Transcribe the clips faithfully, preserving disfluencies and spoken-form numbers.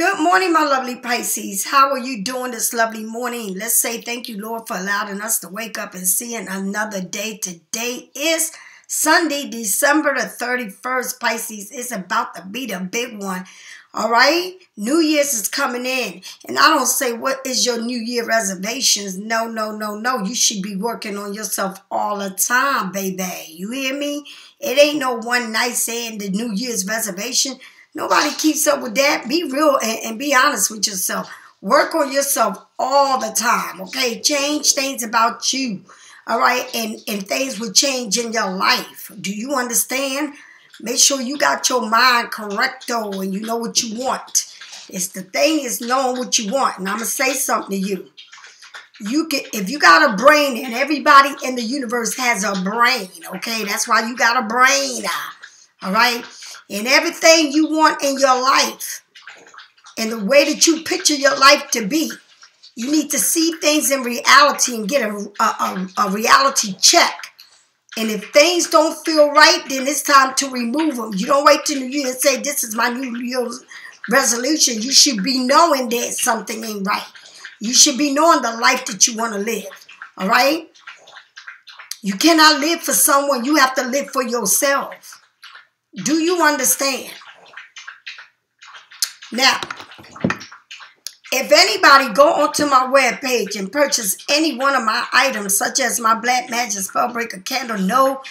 Good morning, my lovely Pisces. How are you doing this lovely morning? Let's say thank you, Lord, for allowing us to wake up and seeing another day. Today is Sunday, December the thirty-first, Pisces. It's about to be the big one. All right? New Year's is coming in. And I don't say what is your New Year reservations. No, no, no, no. You should be working on yourself all the time, baby. You hear me? It ain't no one night saying the New Year's reservation. Nobody keeps up with that. Be real and, and be honest with yourself. Work on yourself all the time, okay? Change things about you. All right, and, and things will change in your life. Do you understand? Make sure you got your mind correcto and you know what you want. It's the thing is knowing what you want. And I'm going to say something to you. You can, if you got a brain, and everybody in the universe has a brain, okay? That's why you got a brain, all right? And everything you want in your life and the way that you picture your life to be, you need to see things in reality and get a, a, a, a reality check. And if things don't feel right, then it's time to remove them. You don't wait till New Year and say, this is my New Year's resolution. You should be knowing that something ain't right. You should be knowing the life that you want to live. All right? You cannot live for someone. You have to live for yourself. Do you understand? Now, if anybody go onto my webpage and purchase any one of my items, such as my Black Magic Spellbreaker Candle, know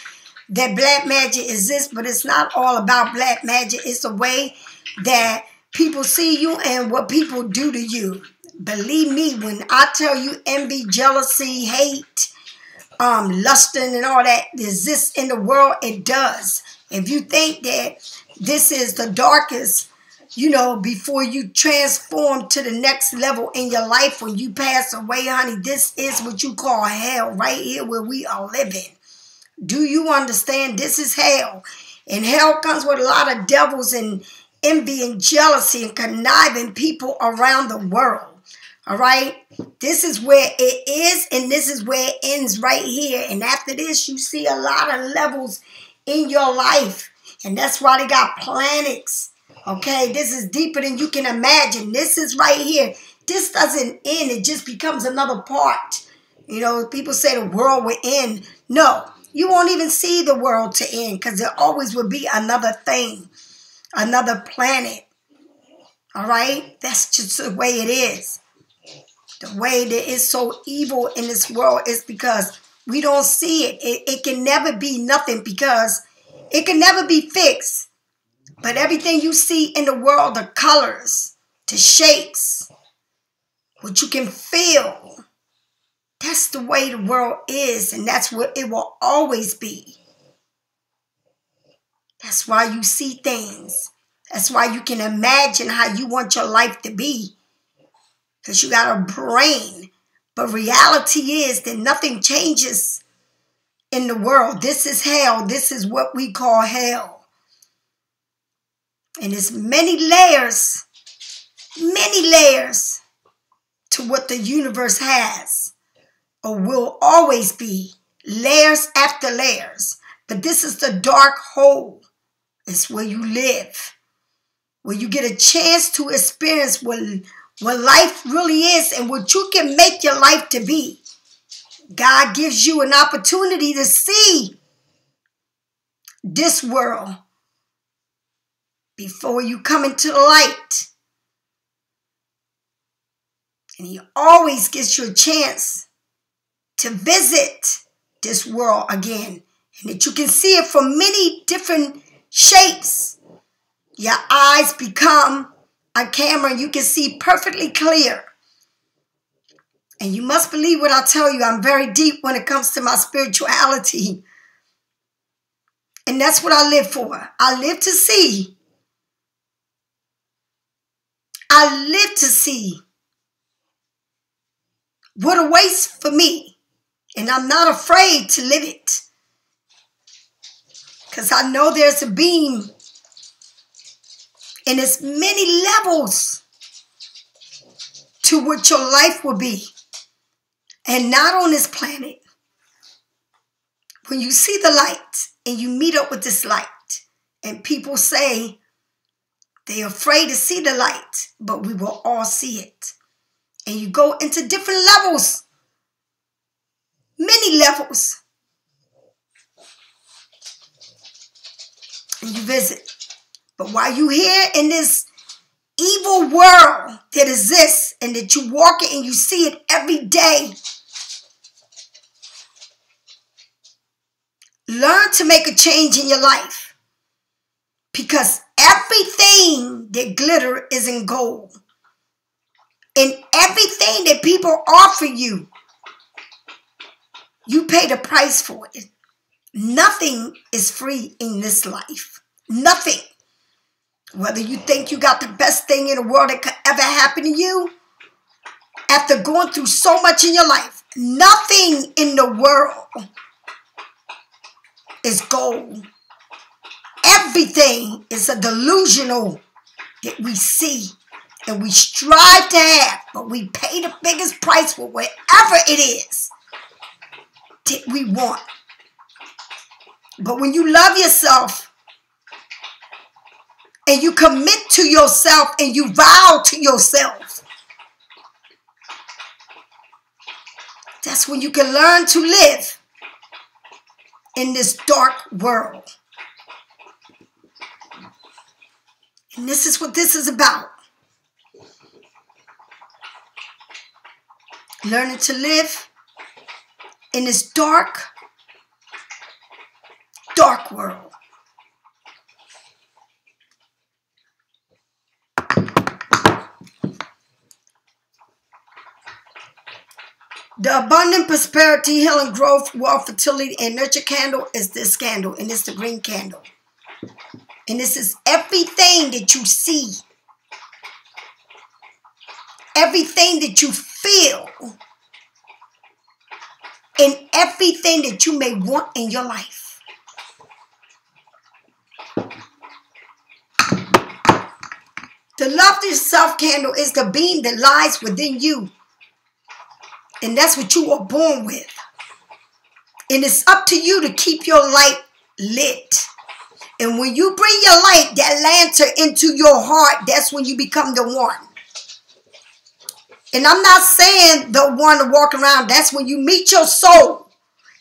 that Black Magic exists, but it's not all about Black Magic. It's the way that people see you and what people do to you. Believe me, when I tell you envy, jealousy, hate, um, lusting and all that exists in the world, it does. If you think that this is the darkest, you know, before you transform to the next level in your life when you pass away, honey, this is what you call hell right here where we are living. Do you understand? This is hell. And hell comes with a lot of devils and envy and jealousy and conniving people around the world. All right? This is where it is and this is where it ends right here. And after this, you see a lot of levels in your life. And that's why they got planets. Okay, this is deeper than you can imagine. This is right here. This doesn't end. It just becomes another part. You know, people say the world will end. No, you won't even see the world to end because there always will be another thing, another planet. All right? That's just the way it is. The way that it's so evil in this world is because we don't see it. It, it can never be nothing because it can never be fixed. But everything you see in the world, the colors, the shapes, what you can feel, that's the way the world is. And that's what it will always be. That's why you see things. That's why you can imagine how you want your life to be. Because you got a brain. But reality is that nothing changes in the world. This is hell. This is what we call hell. And there's many layers, many layers to what the universe has or will always be. Layers after layers. But this is the dark hole. It's where you live. Where you get a chance to experience what, what life really is and what you can make your life to be. God gives you an opportunity to see this world before you come into the light. And he always gives you a chance to visit this world again. And that you can see it from many different shapes. Your eyes become a camera and you can see perfectly clear. And you must believe what I tell you. I'm very deep when it comes to my spirituality. And that's what I live for. I live to see. I live to see what awaits for me. And I'm not afraid to live it. Because I know there's a beam. And there's many levels to what your life will be. And not on this planet. When you see the light and you meet up with this light. And people say They're afraid to see the light, but we will all see it. And you go into different levels, many levels. And you visit. But while you're here in this evil world that exists and that you walk in and you see it every day, learn to make a change in your life, because everything that glitter is in gold, and everything that people offer you, you pay the price for it. Nothing is free in this life. Nothing. Whether you think you got the best thing in the world that could ever happen to you, after going through so much in your life, nothing in the world is gold. Everything is a delusional that we see and we strive to have, but we pay the biggest price for whatever it is that we want. But when you love yourself, and you commit to yourself and you vow to yourself, that's when you can learn to live in this dark world. And this is what this is about. Learning to live in this dark, dark world. The abundant prosperity, healing, growth, wealth, fertility, and nurture candle is this candle, and it's the green candle. And this is everything that you see, everything that you feel, and everything that you may want in your life. The love to yourself candle is the beam that lies within you. And that's what you were born with. And it's up to you to keep your light lit. And when you bring your light, that lantern, into your heart, that's when you become the one. And I'm not saying the one to walk around. That's when you meet your soul.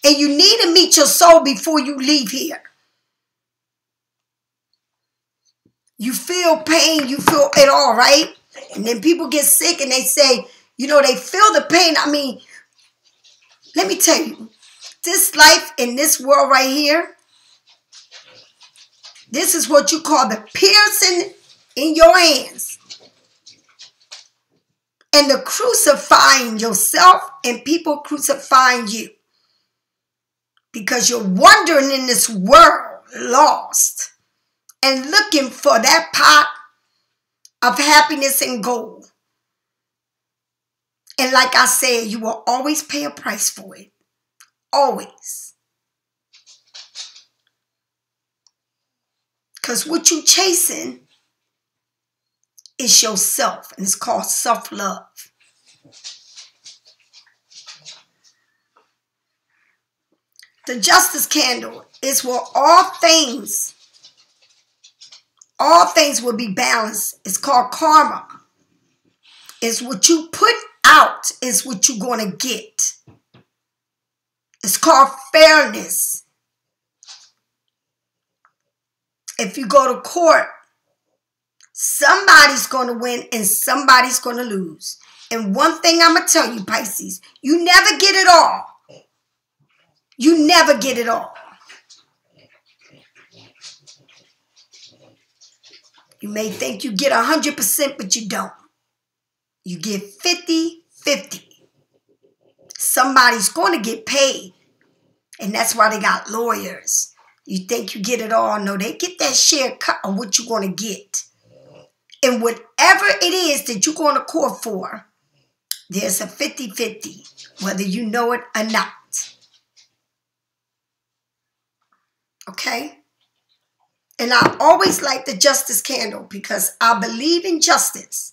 And you need to meet your soul before you leave here. You feel pain. You feel it all, right? And then people get sick and they say, you know, they feel the pain. I mean, let me tell you, this life in this world right here, this is what you call the piercing in your hands and the crucifying yourself and people crucifying you, because you're wandering in this world lost and looking for that pot of happiness and gold. And like I said, you will always pay a price for it. Always. Because what you're chasing is yourself. And it's called self-love. The justice candle is where all things, all things will be balanced. It's called karma. It's what you put out is what you're going to get. It's called fairness. If you go to court, somebody's going to win and somebody's going to lose. And one thing I'm going to tell you, Pisces, you never get it all. You never get it all. You may think you get one hundred percent, but you don't. You get fifty fifty. Somebody's going to get paid. And that's why they got lawyers. You think you get it all. No, they get that share cut of what you're going to get. And whatever it is that you're going to court for, there's a fifty fifty, whether you know it or not. Okay? And I always like the justice candle because I believe in justice.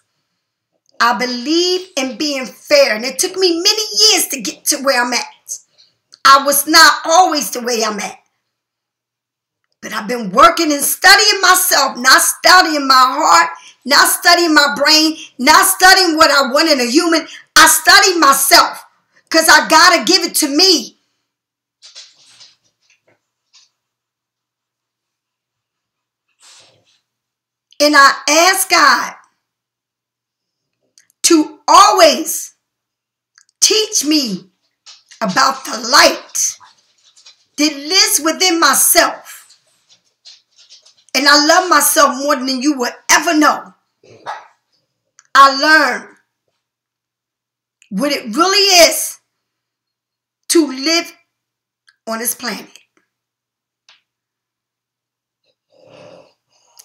I believe in being fair. And it took me many years to get to where I'm at. I was not always the way I'm at. But I've been working and studying myself, not studying my heart, not studying my brain, not studying what I want in a human. I study myself because I got to give it to me. And I ask God to always teach me about the light that lives within myself. And I love myself more than you will ever know. I learned what it really is to live on this planet.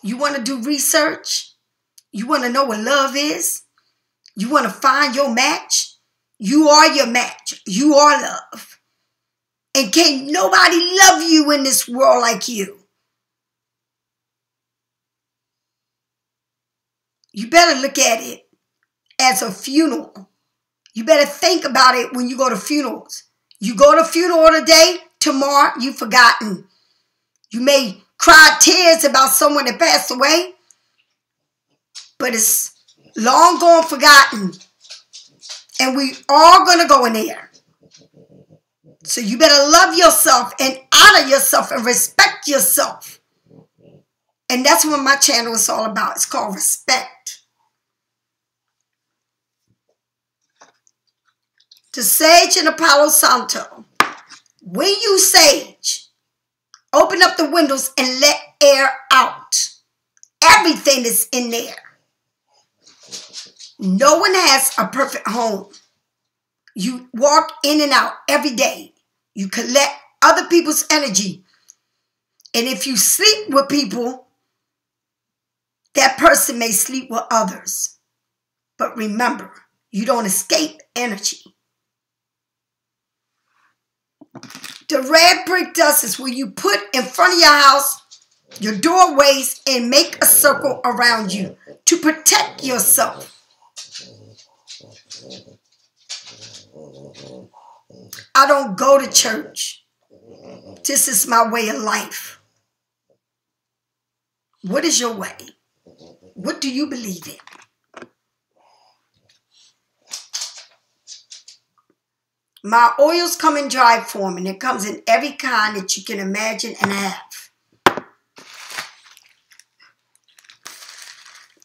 You want to do research? You want to know what love is? You want to find your match? You are your match. You are love. And can't nobody love you in this world like you. You better look at it as a funeral. You better think about it when you go to funerals. You go to funeral today, tomorrow you've forgotten. You may cry tears about someone that passed away, but it's long gone forgotten. And we all gonna go in there. So you better love yourself and honor yourself and respect yourself. And that's what my channel is all about. It's called Respect. The sage in the Palo Santo. When you sage, open up the windows and let air out. Everything is in there. No one has a perfect home. You walk in and out every day. You collect other people's energy. And if you sleep with people, that person may sleep with others. But remember, you don't escape energy. The red brick dust is where you put in front of your house, your doorways, and make a circle around you to protect yourself. I don't go to church. This is my way of life. What is your way? What do you believe in? My oils come in dry form, and it comes in every kind that you can imagine and have.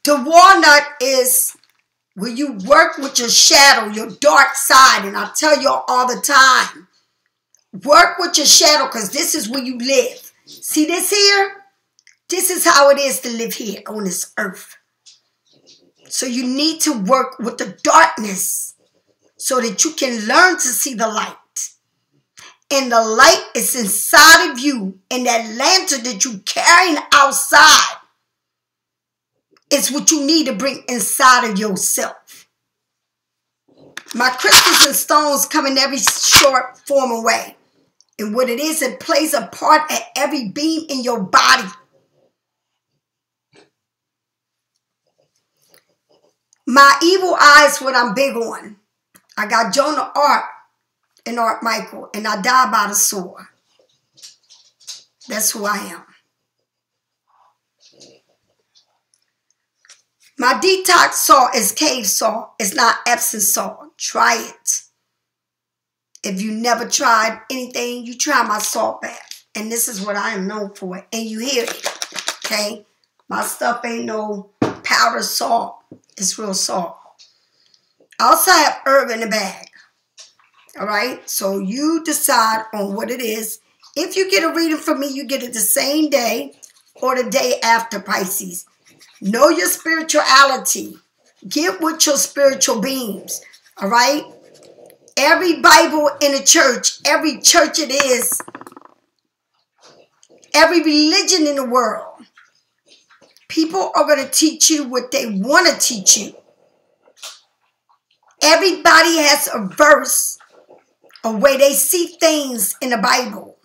The walnut is where you work with your shadow, your dark side, and I tell you all the time, work with your shadow because this is where you live. See this here? This is how it is to live here on this earth. So you need to work with the darkness, so that you can learn to see the light. And the light is inside of you. And that lantern that you're carrying outside is what you need to bring inside of yourself. My crystals and stones come in every short form and way. And what it is, it plays a part at every beam in your body. My evil eye is what I'm big on. I got Jonah Art and Art Michael, and I die by the sword. That's who I am. My detox salt is cave salt. It's not Epsom salt. Try it. If you never tried anything, you try my salt bath. And this is what I am known for. And you hear it. Okay? My stuff ain't no powdered salt. It's real salt. I also have herb in the bag. All right. So you decide on what it is. If you get a reading from me, you get it the same day or the day after, Pisces. Know your spirituality. Get with your spiritual beams. All right. Every Bible in the church, every church it is, every religion in the world, people are going to teach you what they want to teach you. Everybody has a verse, a way they see things in the Bible.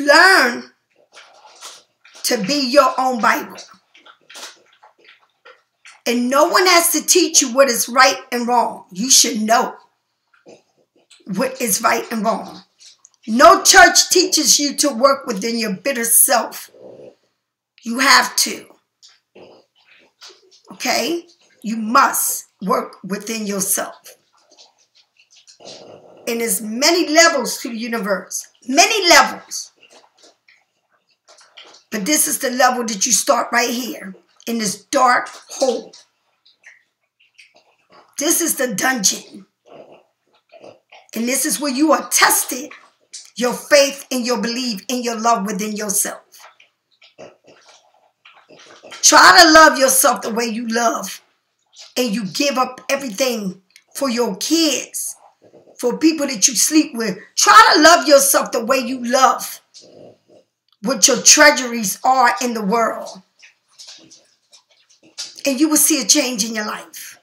Learn to be your own Bible. And no one has to teach you what is right and wrong. You should know what is right and wrong. No church teaches you to work within your bitter self. You have to. Okay? You must work within yourself. And there's many levels to the universe. Many levels. But this is the level that you start right here. In this dark hole. This is the dungeon. And this is where you are tested. Your faith and your belief and your love within yourself. Try to love yourself the way you love. And you give up everything for your kids. For people that you sleep with. Try to love yourself the way you love. What your treasuries are in the world. And you will see a change in your life.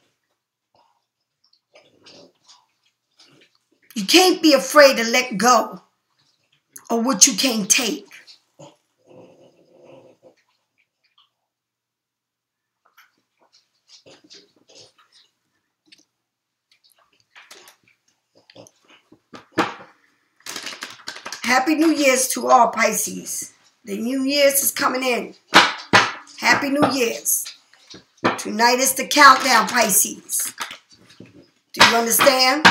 You can't be afraid to let go of what you can't take. Happy New Year's to all Pisces. The New Year's is coming in. Happy New Year's. Tonight is the countdown, Pisces. Do you understand?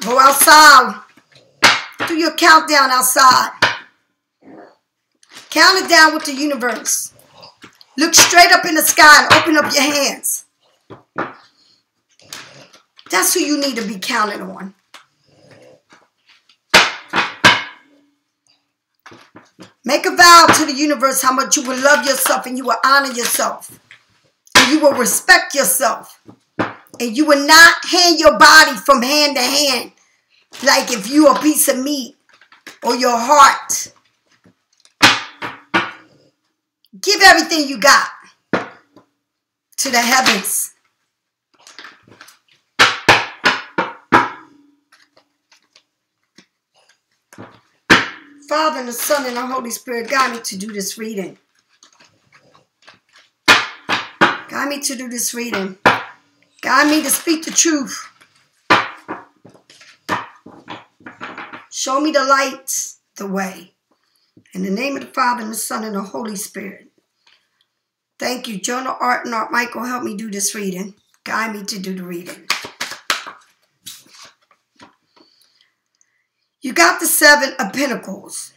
Go outside. Do your countdown outside. Count it down with the universe. Look straight up in the sky and open up your hands. That's who you need to be counted on. Make a vow to the universe how much you will love yourself and you will honor yourself. And you will respect yourself. And you will not hand your body from hand to hand. Like if you a piece of meat or your heart. Give everything you got to the heavens. Father and the Son and the Holy Spirit guide me to do this reading. Guide me to do this reading. Guide me to speak the truth. Show me the light, the way. In the name of the Father and the Son and the Holy Spirit. Thank you, Jonah, Art, and Art Michael. Help me do this reading. Guide me to do the reading. You got the Seven of Pentacles.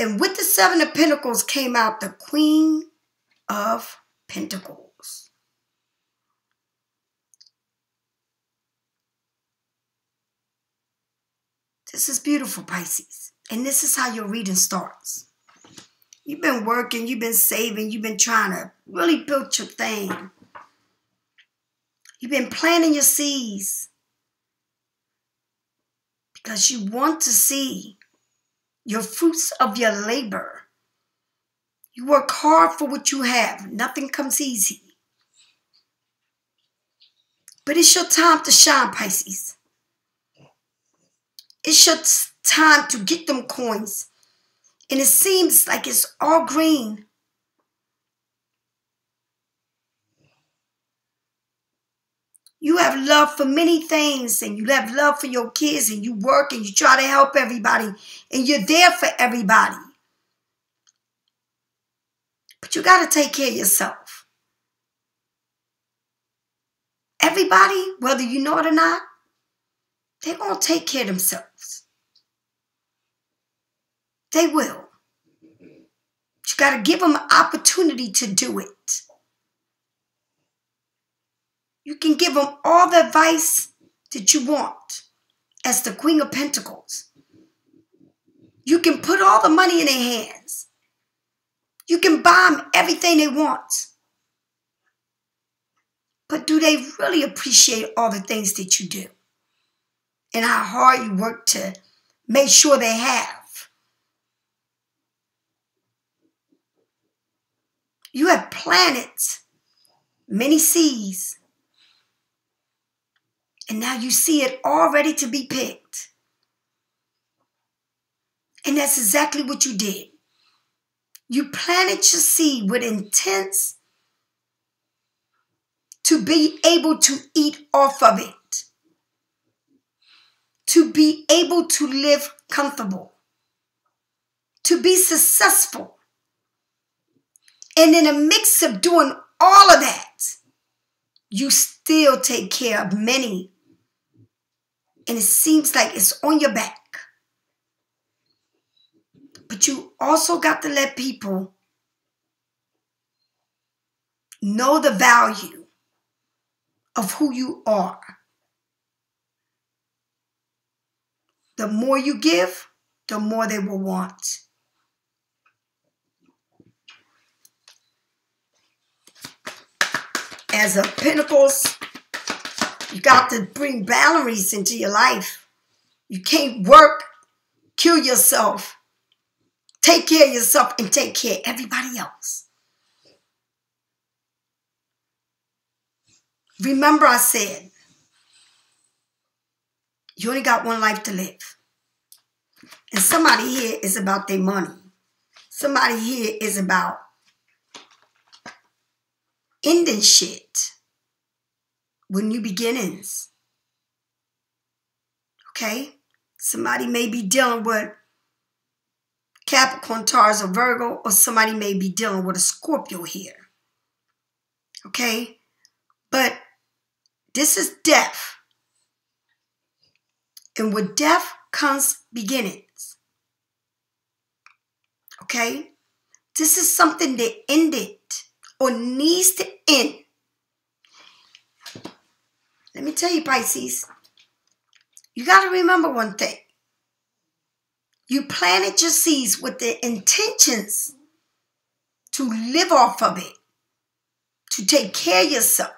And with the Seven of Pentacles came out the Queen of Pentacles. This is beautiful, Pisces. And this is how your reading starts. You've been working, you've been saving, you've been trying to really build your thing. You've been planting your seeds. Because you want to see your fruits of your labor. You work hard for what you have. Nothing comes easy. But it's your time to shine, Pisces. It's your time to get them coins. And it seems like it's all green. You have love for many things and you have love for your kids and you work and you try to help everybody and you're there for everybody. But you got to take care of yourself. Everybody, whether you know it or not, they're going to take care of themselves. They will. But you got to give them an opportunity to do it. You can give them all the advice that you want as the Queen of Pentacles. You can put all the money in their hands. You can buy them everything they want. But do they really appreciate all the things that you do? And how hard you work to make sure they have? You have planted many seeds. And now you see it all ready to be picked. And that's exactly what you did. You planted your seed with intent to be able to eat off of it. to be able to live comfortable, to be successful. And in a mix of doing all of that, you still take care of many. And it seems like it's on your back. But you also got to let people know the value of who you are. The more you give, the more they will want. As a Pentacles, you got to bring boundaries into your life. You can't work, kill yourself, take care of yourself, and take care of everybody else. Remember I said, you only got one life to live. And somebody here is about their money. Somebody here is about ending shit with new beginnings. Okay? Somebody may be dealing with Capricorn, Taurus, or Virgo, or somebody may be dealing with a Scorpio here. Okay? But this is death. And with death comes beginnings. Okay? This is something that ended or needs to end. Let me tell you, Pisces, you got to remember one thing. You planted your seeds with the intentions to live off of it, to take care of yourself.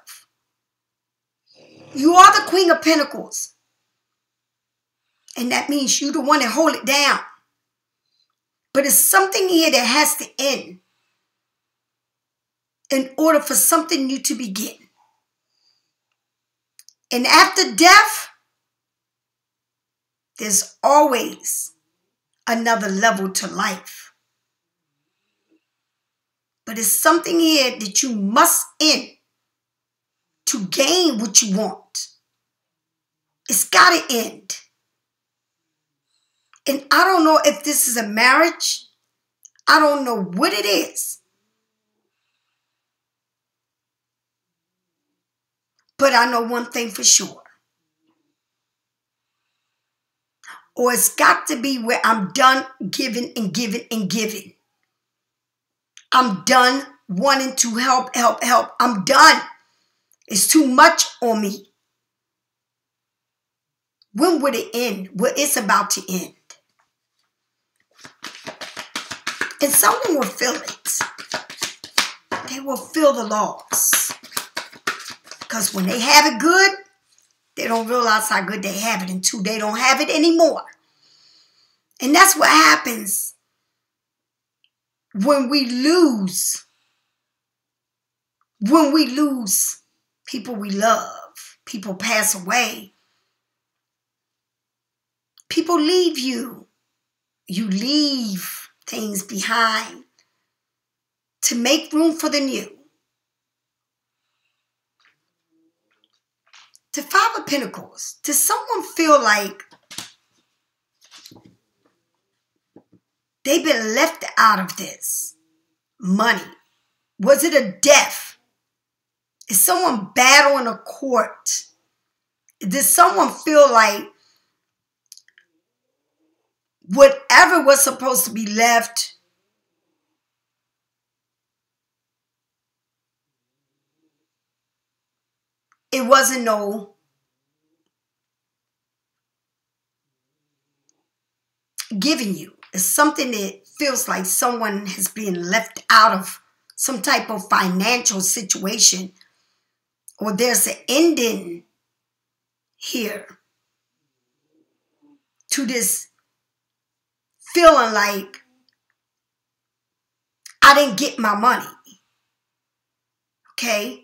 You are the Queen of Pentacles. And that means you're the one that hold it down. But it's something here that has to end in order for something new to begin. And after death, there's always another level to life. But it's something here that you must end to gain what you want. It's got to end. And I don't know if this is a marriage. I don't know what it is. But I know one thing for sure. Or it's got to be where I'm done giving and giving and giving. I'm done wanting to help, help, help. I'm done. It's too much on me. When would it end? Well, it's about to end. And someone will feel it. They will feel the loss. Because when they have it good, they don't realize how good they have it until they don't have it anymore. And that's what happens when we lose. When we lose people we love, people pass away. People leave you. You leave things behind to make room for the new. To Five of Pentacles, does someone feel like they've been left out of this? Money. Was it a death? Is someone battling a court? Does someone feel like whatever was supposed to be left it wasn't no giving you. It's something that feels like someone has been left out of some type of financial situation, or there's an ending here to this feeling like I didn't get my money. Okay?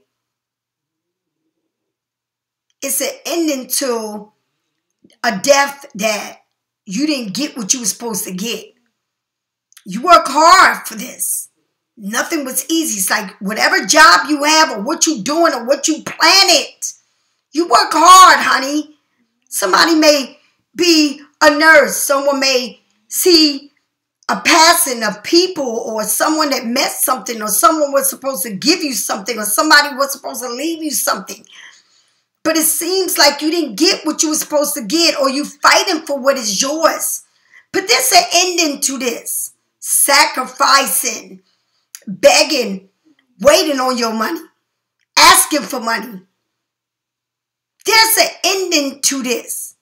It's an ending to a death that you didn't get what you were supposed to get. You work hard for this. Nothing was easy. It's like whatever job you have or what you're doing or what you plan it, you work hard, honey. Somebody may be a nurse. Someone may see a passing of people, or someone that missed something, or someone was supposed to give you something, or somebody was supposed to leave you something. But it seems like you didn't get what you were supposed to get, or you fighting for what is yours. But there's an ending to this. Sacrificing, begging, waiting on your money, asking for money. There's an ending to this.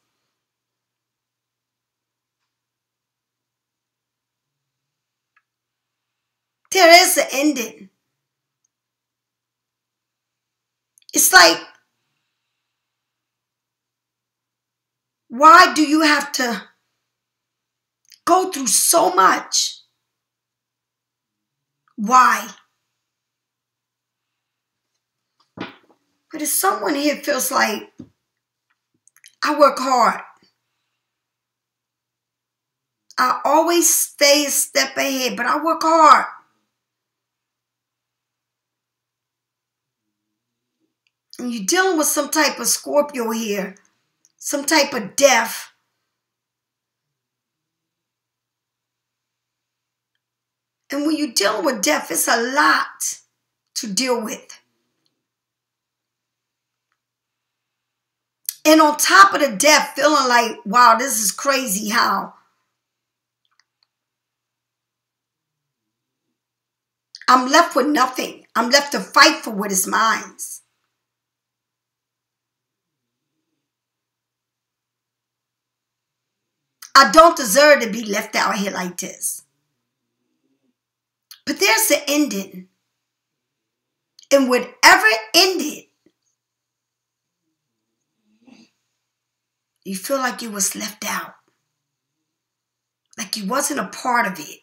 There is an ending. It's like, why do you have to go through so much? Why? But if someone here feels like, I work hard, I always stay a step ahead, but I work hard. And you're dealing with some type of Scorpio here, some type of death. And when you're dealing with death, it's a lot to deal with. And on top of the death, feeling like, wow, this is crazy how I'm left with nothing. I'm left to fight for what is mine. I don't deserve to be left out here like this. But there's the ending. And whatever ended, you feel like you was left out. Like you wasn't a part of it.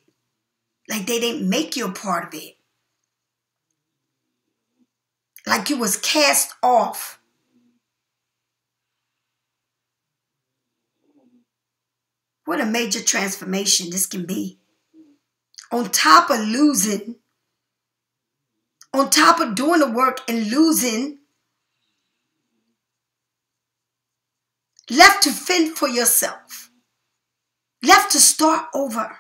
Like they didn't make you a part of it. Like you was cast off. What a major transformation this can be. On top of losing, on top of doing the work and losing, left to fend for yourself, left to start over.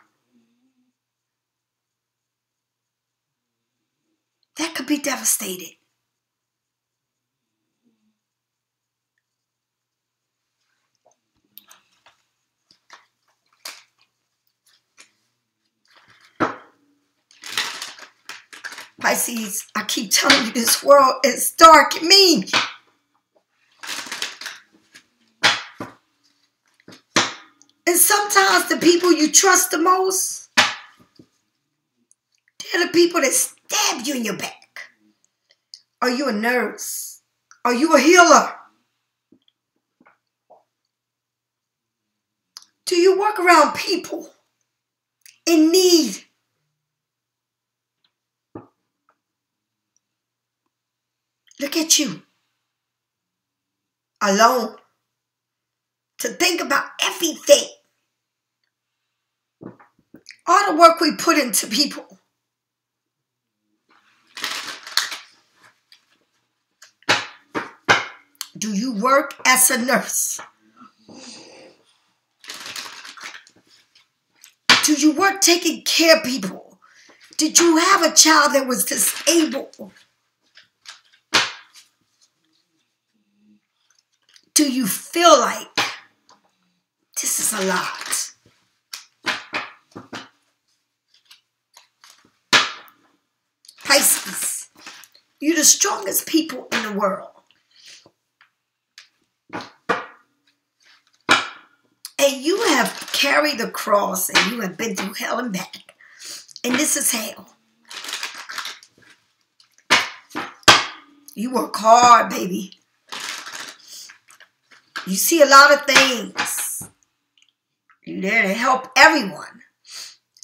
That could be devastated. Pisces, I keep telling you, this world is dark and mean. And sometimes the people you trust the most, they're the people that stab you in your back. Are you a nurse? Are you a healer? Do you walk around people in need? Look at you, alone, to think about everything. All the work we put into people. Do you work as a nurse? Do you work taking care of people? Did you have a child that was disabled? Do you feel like this is a lot? Pisces, you're the strongest people in the world. And you have carried the cross and you have been through hell and back. And this is hell. You work hard, baby. You see a lot of things. You're there to help everyone.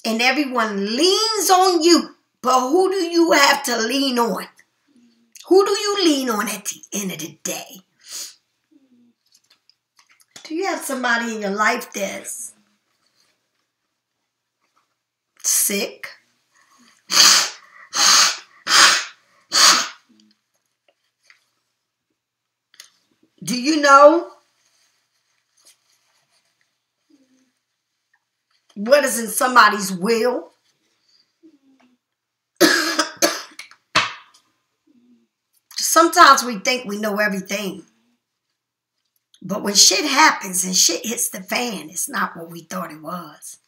And everyone leans on you. But who do you have to lean on? Who do you lean on at the end of the day? Do you have somebody in your life that's sick? Do you know what is in somebody's will. Sometimes we think we know everything. But when shit happens and shit hits the fan, it's not what we thought it was.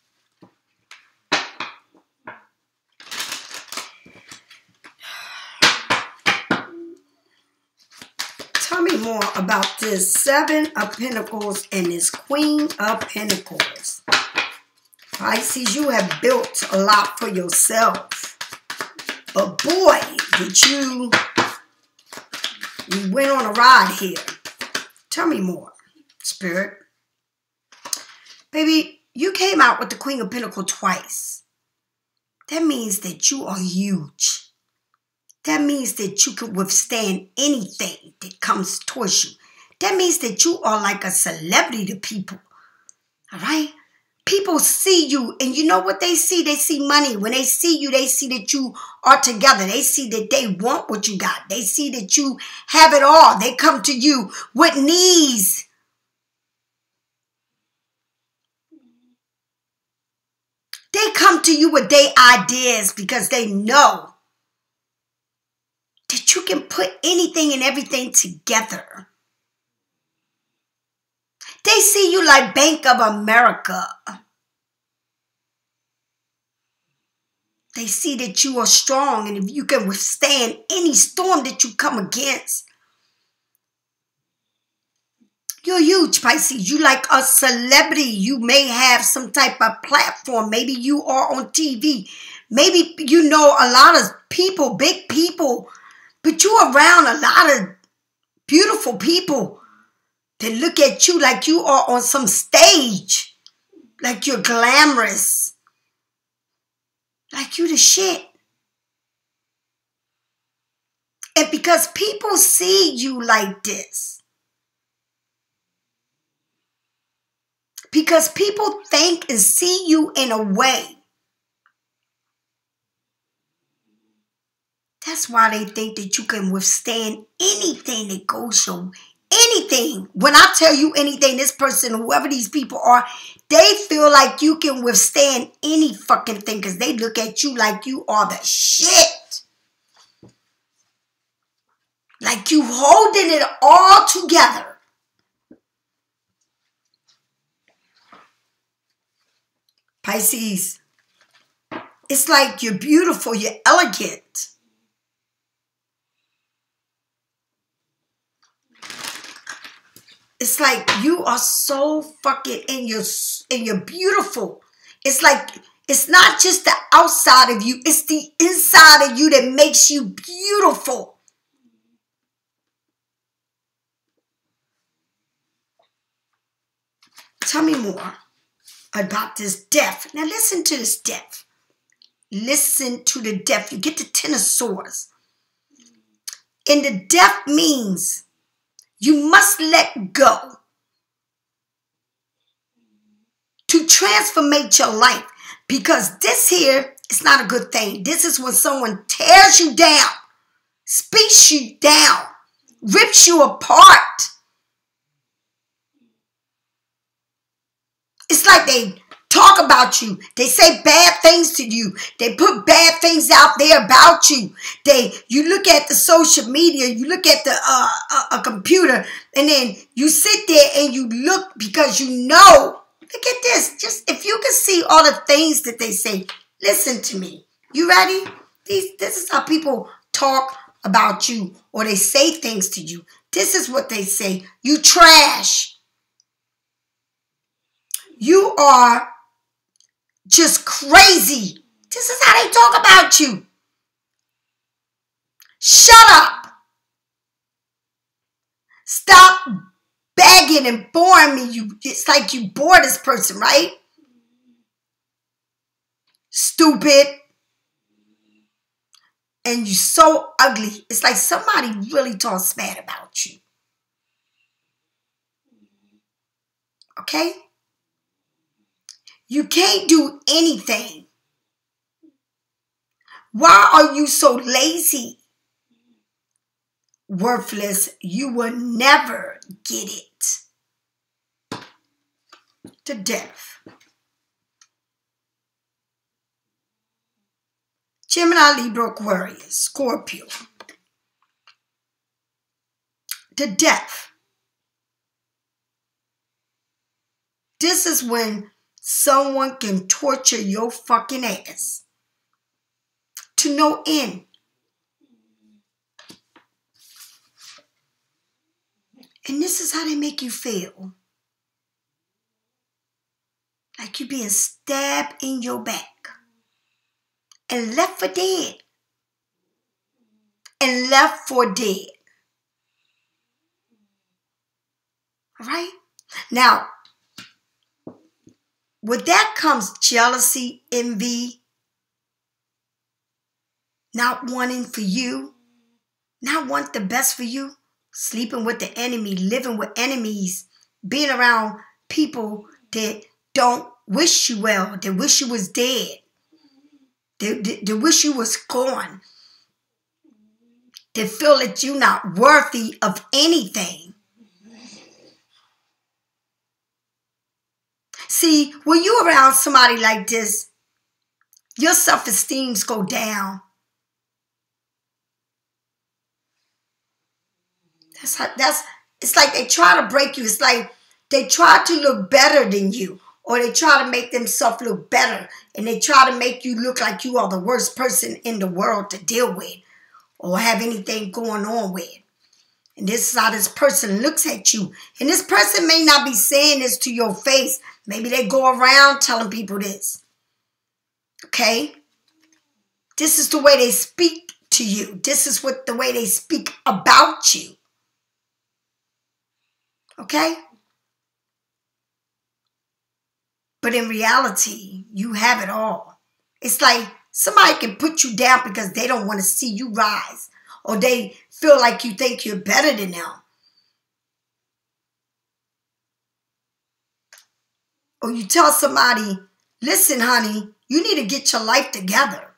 Tell me more about this Seven of Pentacles and this Queen of Pentacles. Pisces, you have built a lot for yourself. But boy, did you, you went on a ride here. Tell me more, Spirit. Baby, you came out with the Queen of Pentacles twice. That means that you are huge. That means that you can withstand anything that comes towards you. That means that you are like a celebrity to people. All right? People see you, and you know what they see? They see money. When they see you, they see that you are together. They see that they want what you got. They see that you have it all. They come to you with needs. They come to you with their ideas because they know that you can put anything and everything together. They see you like Bank of America. They see that you are strong and if you can withstand any storm that you come against. You're huge, Pisces. You like a celebrity. You may have some type of platform. Maybe you are on T V. Maybe you know a lot of people, big people. But you're around a lot of beautiful people. They look at you like you are on some stage. Like you're glamorous. Like you the shit. And because people see you like this. Because people think and see you in a way. That's why they think that you can withstand anything that goes your way. Anything. When I tell you anything, this person, whoever these people are, they feel like you can withstand any fucking thing because they look at you like you are the shit. Like you holding it all together. Pisces, it's like you're beautiful, you're elegant. It's like you are so fucking and you're, and you're beautiful. It's like, it's not just the outside of you. It's the inside of you that makes you beautiful. Tell me more about this death. Now listen to this death. Listen to the death. You get the Ten of Swords. And the death means you must let go to transformate your life because this here is not a good thing. This is when someone tears you down, speaks you down, rips you apart. It's like they talk about you. They say bad things to you. They put bad things out there about you. They, you look at the social media, you look at the uh, a, a computer, and then you sit there and you look because you know. Look at this. Just if you can see all the things that they say, listen to me. You ready? These, this is how people talk about you or they say things to you. This is what they say. You trash. You are just crazy. This is how they talk about you. Shut up. Stop begging and boring me. You, it's like you bore this person, right? Stupid. And you're so ugly. It's like somebody really talks bad about you. Okay? You can't do anything. Why are you so lazy? Worthless. You will never get it. To death. Gemini, Libra, Aquarius, Scorpio. The depth. This is when someone can torture your fucking ass to no end. And this is how they make you feel. Like you're being stabbed in your back. And left for dead. And left for dead. Right? Now, with that comes jealousy, envy, not wanting for you, not want the best for you, sleeping with the enemy, living with enemies, being around people that don't wish you well, that wish you was dead, that, that, that wish you was gone, that feel that you're not worthy of anything. See, when you're around somebody like this, your self-esteem go down. That's how, that's, it's like they try to break you. It's like they try to look better than you, or they try to make themselves look better, and they try to make you look like you are the worst person in the world to deal with or have anything going on with. And this is how this person looks at you. And this person may not be saying this to your face. Maybe they go around telling people this. Okay? This is the way they speak to you. This is what the way they speak about you. Okay? But in reality, you have it all. It's like somebody can put you down because they don't want to see you rise. Or they feel like you think you're better than them. Or you tell somebody, listen, honey, you need to get your life together.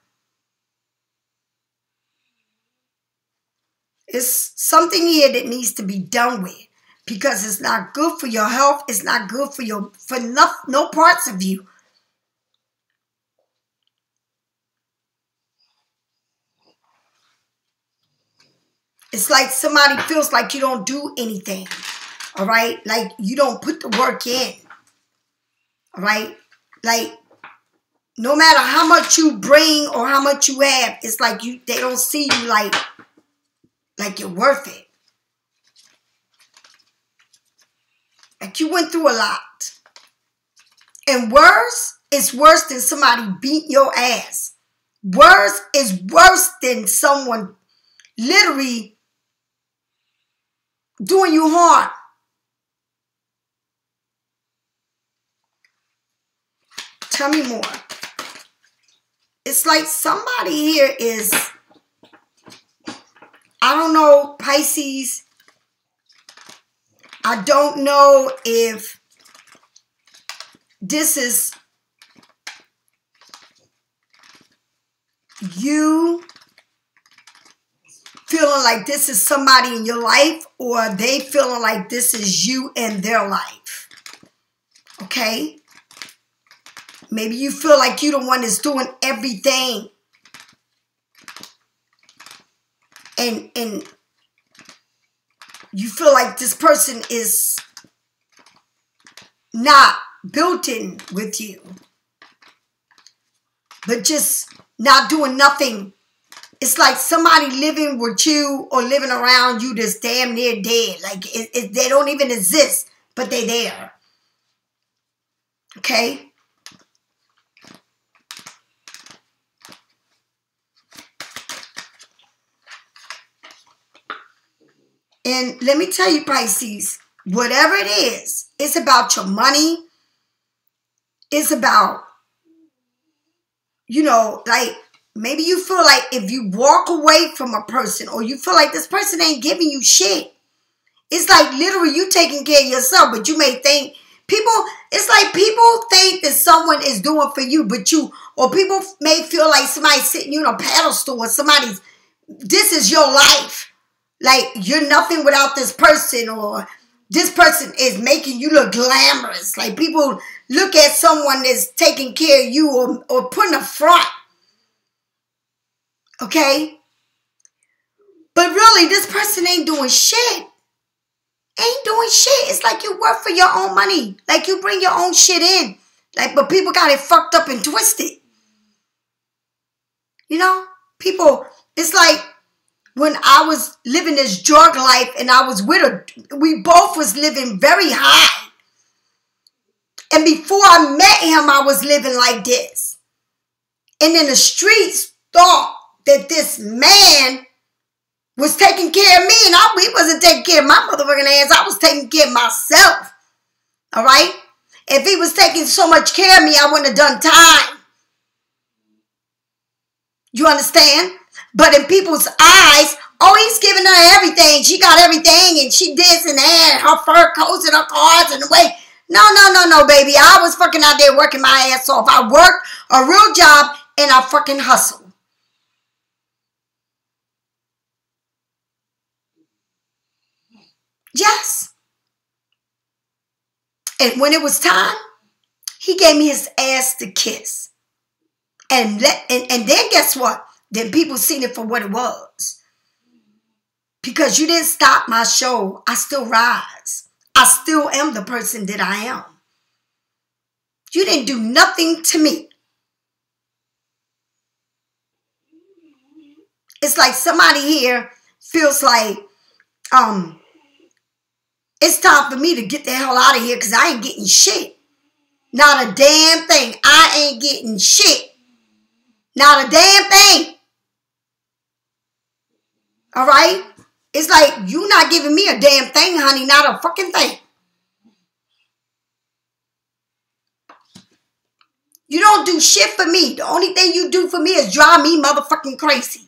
It's something here that needs to be done with. Because it's not good for your health. It's not good for your for no, no parts of you. It's like somebody feels like you don't do anything. All right? Like you don't put the work in. All right? Like no matter how much you bring or how much you have, it's like you they don't see you like like you're worth it. Like you went through a lot. And worse is worse than somebody beat your ass. Worse is worse than someone literally doing you harm. Tell me more. It's like somebody here is, I don't know, Pisces. I don't know if this is you feeling like this is somebody in your life, or they feeling like this is you in their life. Okay? Maybe you feel like you're the one that's doing everything. And, and you feel like this person is not built in with you, but just not doing nothing. It's like somebody living with you or living around you that's damn near dead. Like it, it, they don't even exist, but they're there. Okay? And let me tell you, Pisces, whatever it is, it's about your money. It's about, you know, like, maybe you feel like if you walk away from a person, or you feel like this person ain't giving you shit. It's like literally you taking care of yourself, but you may think people, it's like people think that someone is doing for you, but you, or people may feel like somebody's sitting you in a pedestal, or somebody's, this is your life. Like you're nothing without this person, or this person is making you look glamorous. Like people look at someone that's taking care of you, or, or putting a front. Okay? But really, this person ain't doing shit. Ain't doing shit. It's like you work for your own money. Like you bring your own shit in. Like, but people got it fucked up and twisted. You know? People, it's like when I was living this drug life and I was with her, we both was living very high. And before I met him, I was living like this. And then the streets thought that this man was taking care of me. And I, he wasn't taking care of my motherfucking ass. I was taking care of myself. All right? If he was taking so much care of me, I wouldn't have done time. You understand? But in people's eyes, oh, he's giving her everything. She got everything. And she this and that. And her fur coats and her cars and the way. No, no, no, no, baby. I was fucking out there working my ass off. I worked a real job and I fucking hustled. Yes. And when it was time, he gave me his ass to kiss. And, let, and, and then guess what? Then people seen it for what it was. Because you didn't stop my show. I still rise. I still am the person that I am. You didn't do nothing to me. It's like somebody here feels like, um, it's time for me to get the hell out of here because I ain't getting shit. Not a damn thing. I ain't getting shit. Not a damn thing. All right? It's like, you not giving me a damn thing, honey. Not a fucking thing. You don't do shit for me. The only thing you do for me is drive me motherfucking crazy.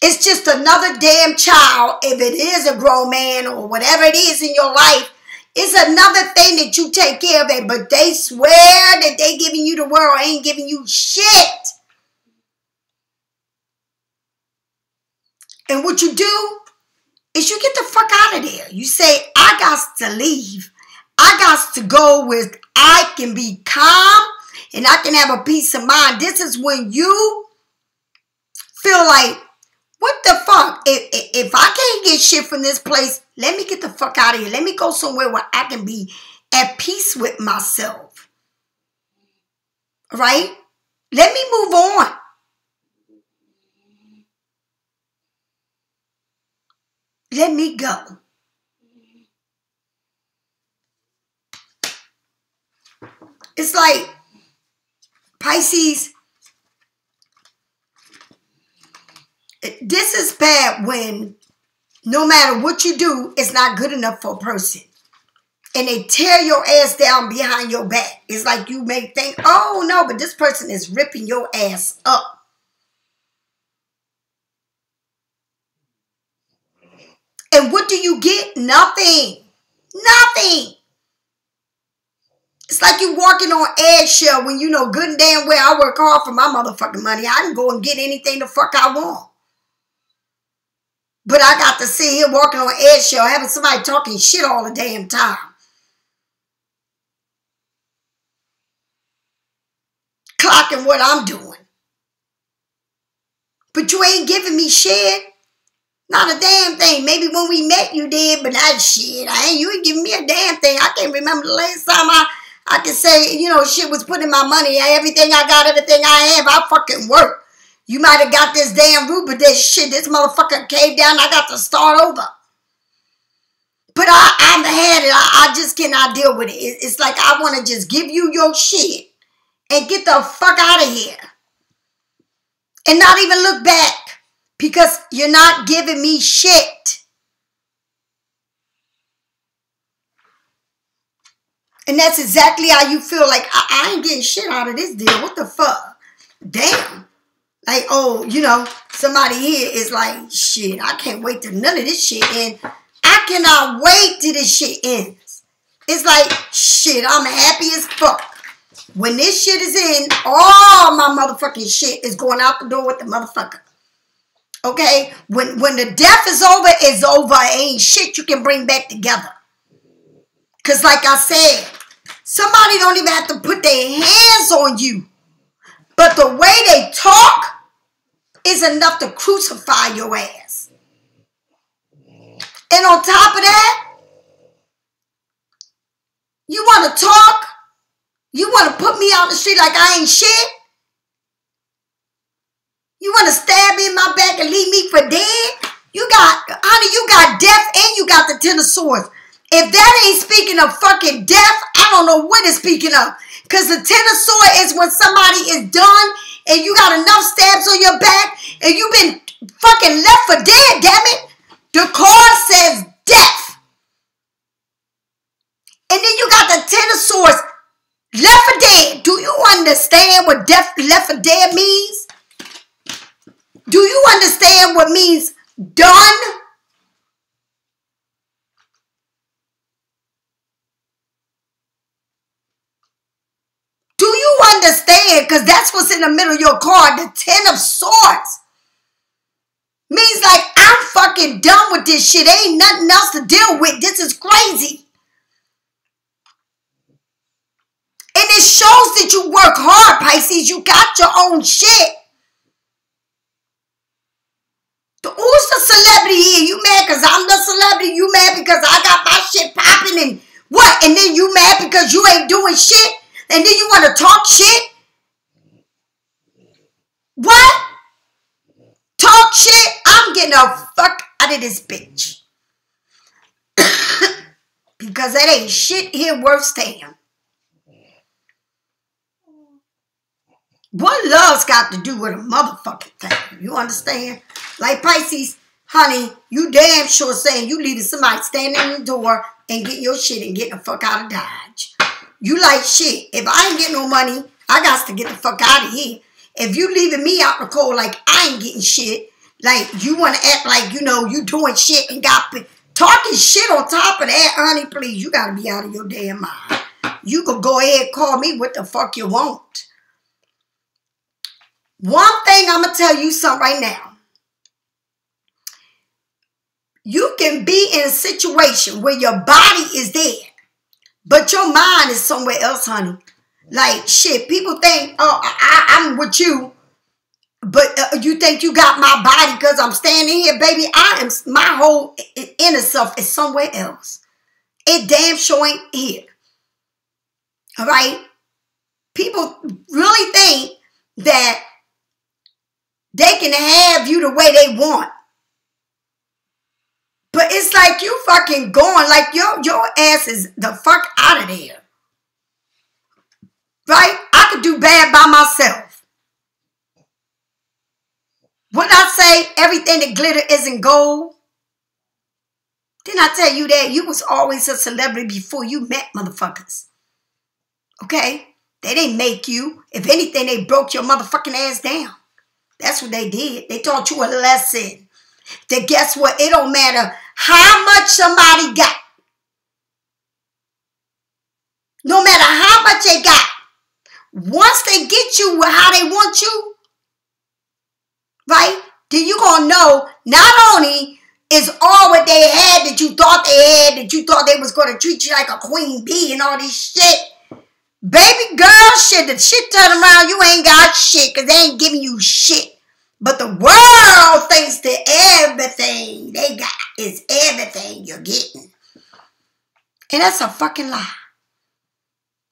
It's just another damn child, if it is a grown man or whatever it is in your life. It's another thing that you take care of it, but they swear that they giving you the world, ain't giving you shit. And what you do is you get the fuck out of there. You say, I got to leave. I got to go where I can be calm and I can have a peace of mind. This is when you feel like, what the fuck? If, if, if I can't get shit from this place, let me get the fuck out of here. Let me go somewhere where I can be at peace with myself. Right? Let me move on. Let me go. It's like Pisces. This is bad when no matter what you do, it's not good enough for a person. And they tear your ass down behind your back. It's like you may think, oh no, but this person is ripping your ass up. And what do you get? Nothing. Nothing. It's like you walking on eggshell when you know good and damn well I work hard for my motherfucking money. I can go and get anything the fuck I want. But I got to sit here walking on eggshell, having somebody talking shit all the damn time. Clocking what I'm doing. But you ain't giving me shit. Not a damn thing. Maybe when we met you did, but that shit, I ain't, you ain't giving me a damn thing. I can't remember the last time I, I could say, you know, shit was putting my money. Everything I got, everything I have, I fucking work. You might have got this damn root, but this shit, this motherfucker came down. I got to start over. But I, I've had it. I, I just cannot deal with it. it it's like I want to just give you your shit and get the fuck out of here. And not even look back because you're not giving me shit. And that's exactly how you feel. Like, I, I ain't getting shit out of this deal. What the fuck? Damn. Like, oh, you know, somebody here is like, shit, I can't wait till none of this shit ends. I cannot wait till this shit ends. It's like, shit, I'm happy as fuck. When this shit is in, all my motherfucking shit is going out the door with the motherfucker. Okay? When, when the death is over, it's over. Ain't shit you can bring back together. Because like I said, somebody don't even have to put their hands on you. But the way they talk, is enough to crucify your ass. And on top of that, you want to talk? You want to put me out in the street like I ain't shit? You want to stab me in my back and leave me for dead? You got, honey, you got death and you got the Ten of Swords. If that ain't speaking of fucking death, I don't know what it's speaking of. Because the Ten of Swords is when somebody is done and you got enough stabs on your back and you've been fucking left for dead, damn it. The card says death. And then you got the Ten of Swords left for dead. Do you understand what death left for dead means? Do you understand what means done? Do you understand? Because that's what's in the middle of your card. The Ten of Swords means like I'm fucking done with this shit. There ain't nothing else to deal with. This is crazy. And it shows that you work hard, Pisces. You got your own shit. Who's the celebrity here? You mad because I'm the celebrity? You mad because I got my shit popping and what? And then you mad because you ain't doing shit? And then you want to talk shit? What? Talk shit? I'm getting the fuck out of this bitch. Because that ain't shit here worth staying. What love's got to do with a motherfucking thing? You understand? Like Pisces, honey, you damn sure saying you leaving somebody standing in the door and get your shit and get the fuck out of Dodge. You like shit. If I ain't getting no money, I got to get the fuck out of here. If you leaving me out in the cold like I ain't getting shit, like you want to act like, you know, you doing shit and got talking shit on top of that, honey, please, you got to be out of your damn mind. You can go ahead and call me what the fuck you want. One thing, I'm going to tell you something right now. You can be in a situation where your body is there, but your mind is somewhere else, honey. Like, shit, people think, oh, I, I, I'm with you, but uh, you think you got my body because I'm standing here, baby. I am, my whole inner self is somewhere else. It damn sure ain't here. All right? People really think that they can have you the way they want. But it's like you fucking going. Like your, your ass is the fuck out of there. Right? I could do bad by myself. When I say everything that glitter isn't gold, didn't I tell you that? You was always a celebrity before you met motherfuckers. Okay? They didn't make you. If anything, they broke your motherfucking ass down. That's what they did. They taught you a lesson. Then guess what? It don't matter how much somebody got. No matter how much they got. Once they get you how they want you, right? Then you're going to know not only is all what they had that you thought they had, that you thought they was going to treat you like a queen bee and all this shit. Baby girl, shit, the shit turn around, you ain't got shit because they ain't giving you shit. But the world thinks that everything they got is everything you're getting. And that's a fucking lie.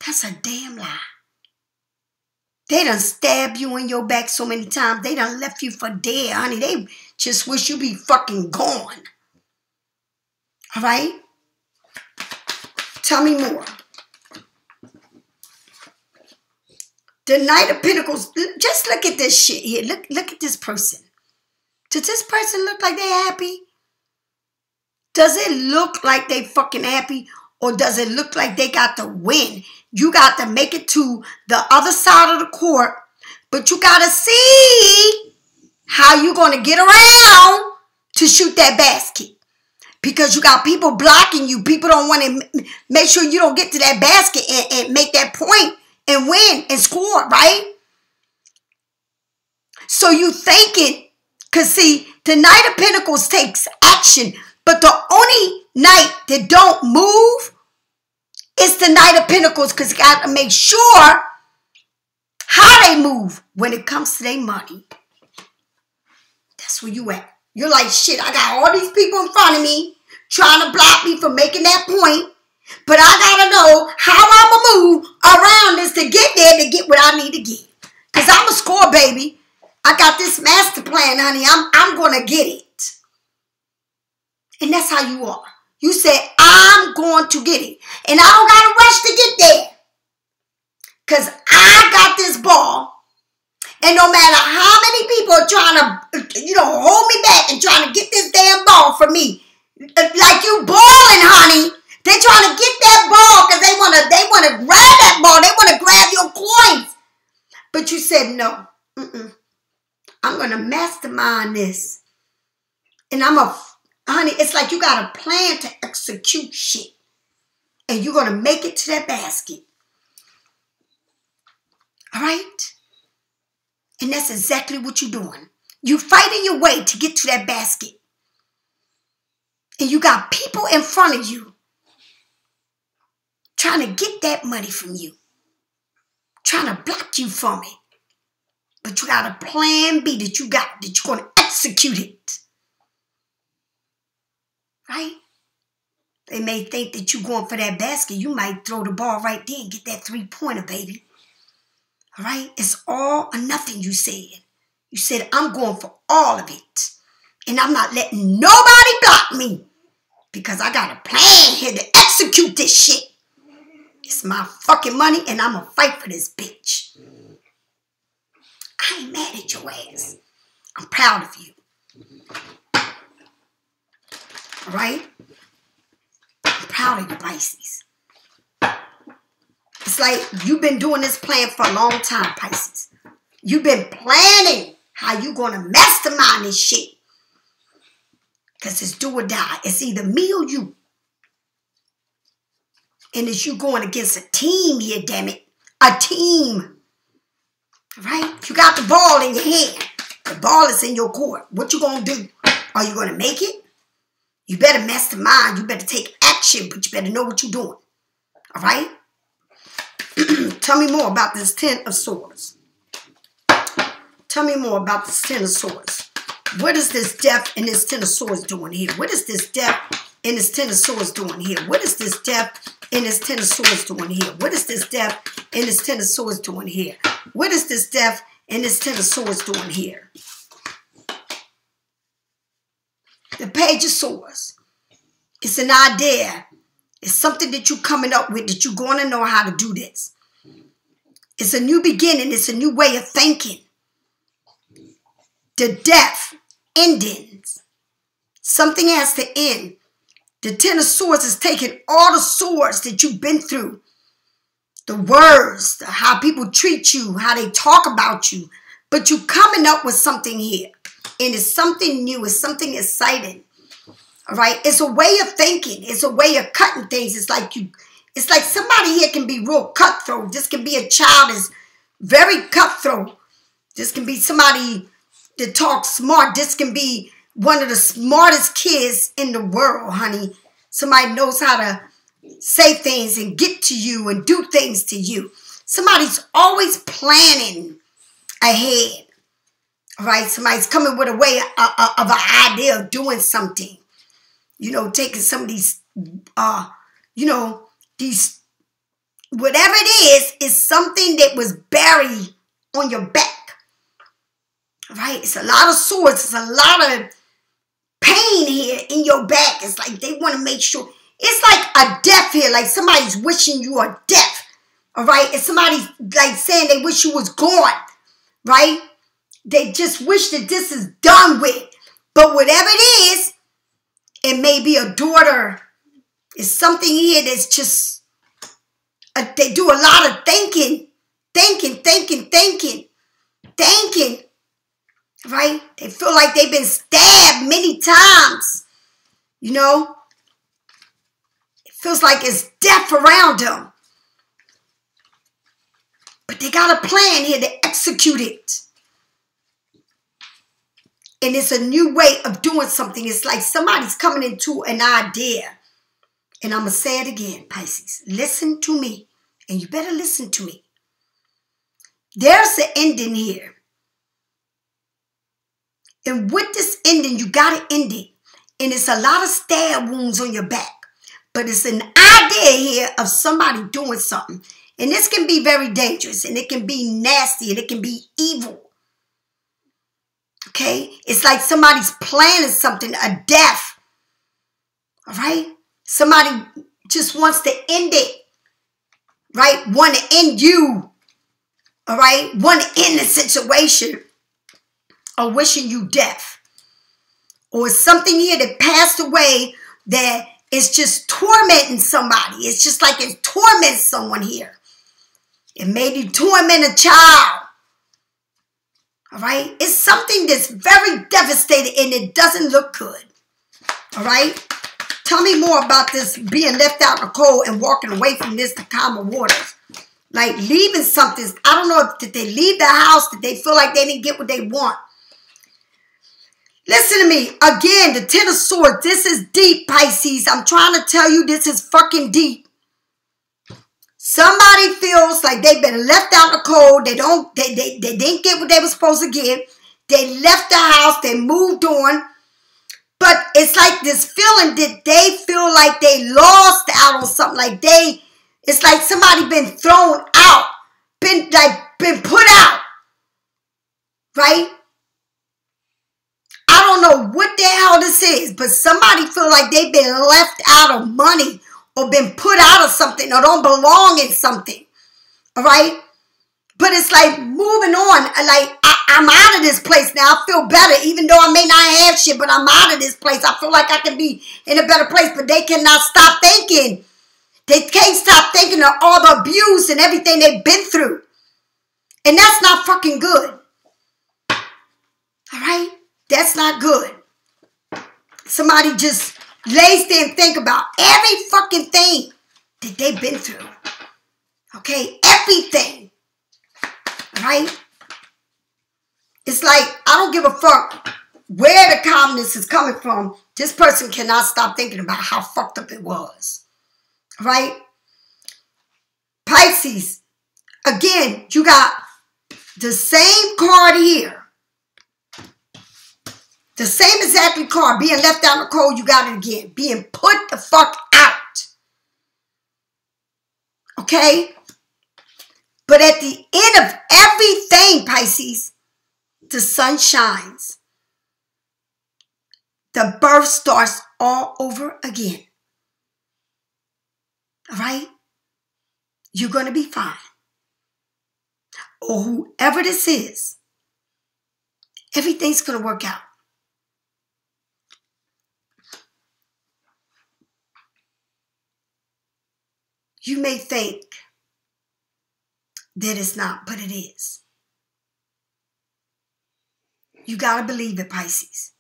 That's a damn lie. They done stabbed you in your back so many times. They done left you for dead, honey. They just wish you be fucking gone. All right? Tell me more. The Knight of Pentacles, just look at this shit here. Look, look at this person. Does this person look like they're happy? Does it look like they fucking happy? Or does it look like they got to win? You got to make it to the other side of the court. But you got to see how you're going to get around to shoot that basket. Because you got people blocking you. People don't want to make sure you don't get to that basket and, and make that point. And win and score, right? So you think it, because see, the Knight of Pentacles takes action, but the only knight that don't move is the Knight of Pentacles, because you got to make sure how they move when it comes to their money. That's where you at. You're like, shit, I got all these people in front of me trying to block me from making that point. But I got to know how I'm going to move around this to get there, to get what I need to get. Because I'm a score, baby. I got this master plan, honey. I'm, I'm going to get it. And that's how you are. You said, I'm going to get it. And I don't got to rush to get there. Because I got this ball. And no matter how many people are trying to, you know, hold me back and trying to get this damn ball from me. Like you balling, honey. They're trying to get that ball because they want to they want to grab that ball. They want to grab your coins. But you said, no, mm-mm. I'm going to mastermind this. And I'm a, honey, it's like you got a plan to execute shit. And you're going to make it to that basket. All right? And that's exactly what you're doing. You're fighting your way to get to that basket. And you got people in front of you trying to get that money from you, trying to block you from it. But you got a plan B that you got, that you're going to execute it. Right? They may think that you're going for that basket. You might throw the ball right there and get that three-pointer, baby. All right? It's all or nothing, you said. You said, I'm going for all of it. And I'm not letting nobody block me because I got a plan here to execute this shit. It's my fucking money, and I'm going to fight for this bitch. I ain't mad at your ass. I'm proud of you. All right? I'm proud of you, Pisces. It's like you've been doing this plan for a long time, Pisces. You've been planning how you're going to mastermind this shit. Because it's do or die. It's either me or you. And it's you going against a team here, damn it. A team. Right? You got the ball in your hand. The ball is in your court. What you going to do? Are you going to make it? You better mastermind. You better take action, but you better know what you're doing. All right? Tell me more about this Ten of Swords. Tell me more about this Ten of Swords. What is this death and this Ten of Swords doing here? What is this death and this Ten of Swords doing here? What is this death and this Ten of Swords doing here? What is this death and this Ten of Swords doing here? What is this death and this Ten of Swords doing here? The Page of Swords. It's an idea. It's something that you're coming up with that you're going to know how to do this. It's a new beginning. It's a new way of thinking. The death endings. Something has to end. The Ten of Swords is taking all the swords that you've been through. The words, the, how people treat you, how they talk about you. But you're coming up with something here. And it's something new. It's something exciting. All right? It's a way of thinking. It's a way of cutting things. It's like you, it's like somebody here can be real cutthroat. This can be a child that's very cutthroat. This can be somebody that talks smart. This can be one of the smartest kids in the world, honey. Somebody knows how to say things and get to you and do things to you. Somebody's always planning ahead. All right? Somebody's coming with a way of, of an idea of doing something. You know, taking some of these, uh, you know, these, whatever it is, is something that was buried on your back. All right? It's a lot of swords. It's a lot of pain here in your back. It's like they want to make sure. It's like a death here. Like somebody's wishing you a death. All right? And somebody's like saying they wish you was gone. Right? They just wish that this is done with. But whatever it is, it may be a daughter. It's something here that's just, a, they do a lot of thinking. Thinking, thinking, thinking. Thinking. Right? They feel like they've been stabbed many times. You know? Feels like it's death around them. But they got a plan here to execute it. And it's a new way of doing something. It's like somebody's coming into an idea. And I'm going to say it again, Pisces. Listen to me. And you better listen to me. There's an ending here. And with this ending, you got to end it. And it's a lot of stab wounds on your back. But it's an idea here of somebody doing something. And this can be very dangerous. And it can be nasty. And it can be evil. Okay? It's like somebody's planning something. A death. All right? Somebody just wants to end it. Right? Want to end you. All right? Want to end the situation. Or wishing you death. Or something here that passed away that is just tormenting somebody. It's just like it torments someone here. It maybe torment a child. All right? It's something that's very devastating and it doesn't look good. All right? Tell me more about this being left out in the cold and walking away from this to calmer waters. Like leaving something. I don't know if did they leave the house. Did they feel like they didn't get what they want? Listen to me. Again, the Ten of Swords. This is deep, Pisces. I'm trying to tell you this is fucking deep. Somebody feels like they've been left out in the cold. They don't, they, they, they didn't get what they were supposed to get. They left the house. They moved on. But it's like this feeling that they feel like they lost out on something. Like they, it's like somebody been thrown out. Been like, been put out. Right? I don't know what the hell this is, but somebody feel like they've been left out of money or been put out of something or don't belong in something, all right? But it's like moving on, like I, I'm out of this place now. I feel better even though I may not have shit, but I'm out of this place. I feel like I can be in a better place, but they cannot stop thinking. They can't stop thinking of all the abuse and everything they've been through. And that's not fucking good, all right? That's not good. Somebody just lays there and think about every fucking thing that they've been through. Okay? Everything. Right? It's like, I don't give a fuck where the calmness is coming from. This person cannot stop thinking about how fucked up it was. Right? Pisces. Again, you got the same card here. The same exactly card, being left out in the cold, you got it again. Being put the fuck out. Okay? But at the end of everything, Pisces, the sun shines. The birth starts all over again. All right? You're going to be fine. Or whoever this is, everything's going to work out. You may think that it's not, but it is. You got to believe it, Pisces.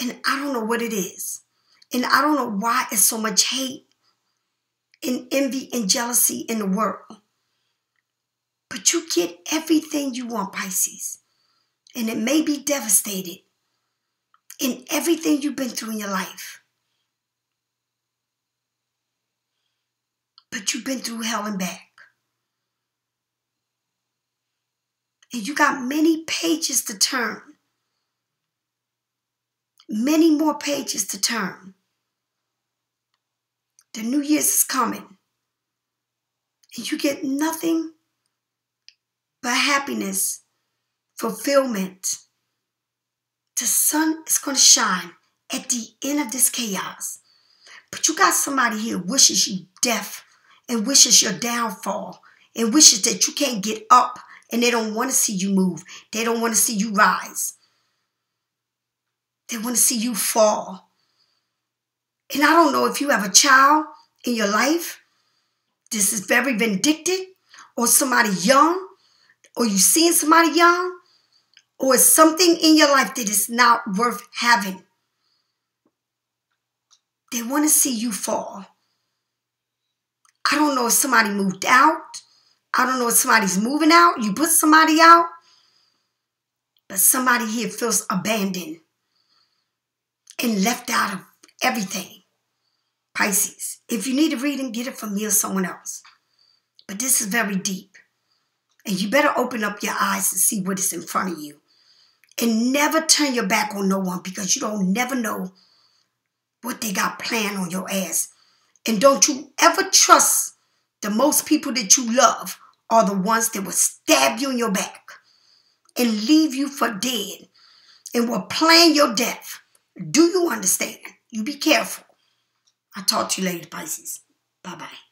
And I don't know what it is. And I don't know why it's so much hate and envy and jealousy in the world. But you get everything you want, Pisces. And it may be devastated in everything you've been through in your life. But you've been through hell and back. And you got many pages to turn. Many more pages to turn. The new year's is coming. And you get nothing but happiness, fulfillment. The sun is going to shine at the end of this chaos. But you got somebody here who wishes you death. And wishes your downfall. And wishes that you can't get up. And they don't want to see you move. They don't want to see you rise. They want to see you fall. And I don't know if you have a child in your life. This is very vindictive. Or somebody young. Or you seeing somebody young. Or something in your life that is not worth having. They want to see you fall. I don't know if somebody moved out. I don't know if somebody's moving out. You put somebody out. But somebody here feels abandoned. And left out of everything. Pisces. If you need a reading, get it from me or someone else. But this is very deep. And you better open up your eyes to see what is in front of you. And never turn your back on no one, because you don't never know what they got planned on your ass. And don't you ever trust the most people that you love are the ones that will stab you in your back and leave you for dead and will plan your death. Do you understand? You be careful. I'll talk to you later, Pisces. Bye-bye.